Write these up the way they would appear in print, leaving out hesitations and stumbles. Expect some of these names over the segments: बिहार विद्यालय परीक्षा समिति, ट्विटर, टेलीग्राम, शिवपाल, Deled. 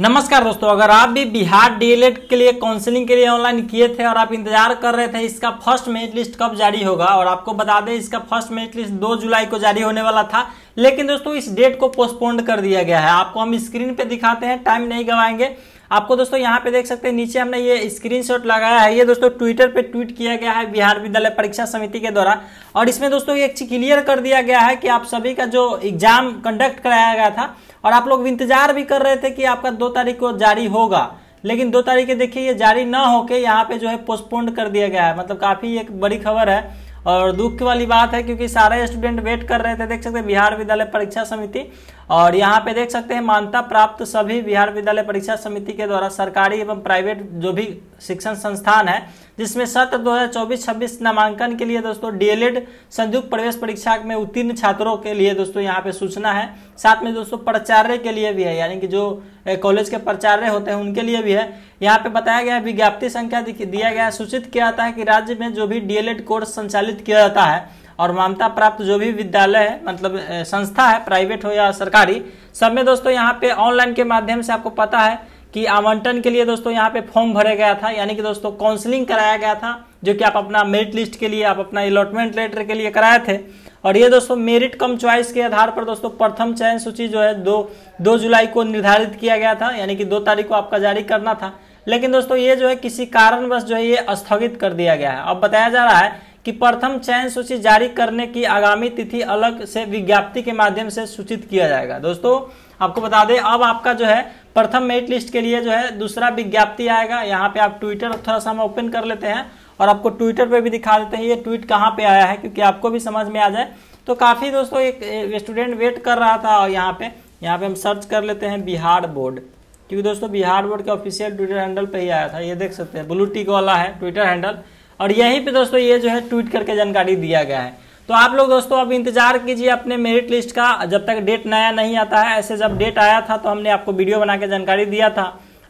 नमस्कार दोस्तों, अगर आप भी बिहार डीएलएड के लिए काउंसलिंग के लिए ऑनलाइन किए थे और आप इंतजार कर रहे थे इसका फर्स्ट मेरिट लिस्ट कब जारी होगा, और आपको बता दें इसका फर्स्ट मेरिट लिस्ट 2 जुलाई को जारी होने वाला था, लेकिन दोस्तों इस डेट को पोस्टपोन्ड कर दिया गया है। आपको हम स्क्रीन पे दिखाते हैं, टाइम नहीं गंवाएंगे। आपको दोस्तों यहाँ पे देख सकते हैं, नीचे हमने ये स्क्रीनशॉट लगाया है। ये दोस्तों ट्विटर पे ट्वीट किया गया है बिहार विद्यालय परीक्षा समिति के द्वारा, और इसमें दोस्तों ये क्लियर कर दिया गया है कि आप सभी का जो एग्जाम कंडक्ट कराया गया था और आप लोग इंतजार भी कर रहे थे कि आपका 2 तारीख को जारी होगा, लेकिन 2 तारीख के देखिए ये जारी ना होके यहाँ पे जो है पोस्टपोन्ड कर दिया गया है। मतलब काफी एक बड़ी खबर है और दुख वाली बात है, क्योंकि सारे स्टूडेंट वेट कर रहे थे। देख सकते हैं बिहार विद्यालय परीक्षा समिति, और यहाँ पे देख सकते हैं मान्यता प्राप्त सभी बिहार विद्यालय परीक्षा समिति के द्वारा सरकारी एवं प्राइवेट जो भी शिक्षण संस्थान है, जिसमें सत्र 2024-26 नामांकन के लिए दोस्तों डीएलएड संयुक्त प्रवेश परीक्षा में उत्तीर्ण छात्रों के लिए दोस्तों यहाँ पे सूचना है। साथ में दोस्तों प्राचार्य के लिए भी है, यानी कि जो कॉलेज के प्राचार्य होते हैं उनके लिए भी है। यहाँ पे बताया गया है, विज्ञप्ति संख्या दिया गया है, सूचित किया जाता है कि राज्य में जो भी डीएलएड कोर्स संचालित किया जाता है और मान्यता प्राप्त जो भी विद्यालय है, मतलब संस्था है, प्राइवेट हो या सरकारी, सब में दोस्तों यहाँ पे ऑनलाइन के माध्यम से आपको पता है कि आवंटन के लिए दोस्तों यहाँ पे फॉर्म भरे गया था, यानी कि दोस्तों काउंसलिंग कराया गया था, जो कि आप अपना मेरिट लिस्ट के लिए, आप अपना अलॉटमेंट लेटर के लिए कराए थे। और ये दोस्तों मेरिट कम चॉइस के आधार पर दोस्तों प्रथम चयन सूची जो है 2 जुलाई को निर्धारित किया गया था, यानी कि 2 तारीख को आपका जारी करना था, लेकिन दोस्तों ये जो है किसी कारणवश जो है ये स्थगित कर दिया गया है। अब बताया जा रहा है कि प्रथम चयन सूची जारी करने की आगामी तिथि अलग से विज्ञप्ति के माध्यम से सूचित किया जाएगा। दोस्तों आपको बता दें, अब आपका जो है प्रथम मेरिट लिस्ट के लिए जो है दूसरा विज्ञप्ति आएगा। यहाँ पे आप ट्विटर थोड़ा सा हम ओपन कर लेते हैं और आपको ट्विटर पे भी दिखा देते हैं ये ट्वीट कहाँ पे आया है, क्योंकि आपको भी समझ में आ जाए। तो काफी दोस्तों एक स्टूडेंट वेट कर रहा था, और यहाँ पे हम सर्च कर लेते हैं बिहार बोर्ड, क्योंकि दोस्तों बिहार बोर्ड के ऑफिशियल ट्विटर हैंडल पे ही आया था। ये देख सकते हैं ब्लू टिक वाला है ट्विटर हैंडल, और यहीं पे दोस्तों ये जो है ट्वीट करके जानकारी दिया गया है। तो आप लोग दोस्तों अब इंतजार कीजिए अपने मेरिट लिस्ट का, जब तक डेट नया नहीं आता है। ऐसे जब डेट आया था तो हमने आपको वीडियो बना के जानकारी दिया था।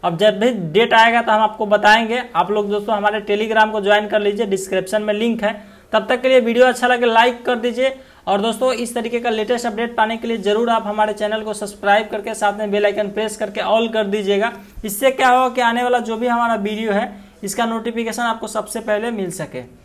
अब जब भी डेट आएगा तो हम आपको बताएंगे। आप लोग दोस्तों हमारे टेलीग्राम को ज्वाइन कर लीजिए, डिस्क्रिप्शन में लिंक है। तब तक के लिए वीडियो अच्छा लगे लाइक कर दीजिए, और दोस्तों इस तरीके का लेटेस्ट अपडेट पाने के लिए जरूर आप हमारे चैनल को सब्सक्राइब करके साथ में बेल आइकन प्रेस करके ऑल कर दीजिएगा। इससे क्या होगा कि आने वाला जो भी हमारा वीडियो है इसका नोटिफिकेशन आपको सबसे पहले मिल सके।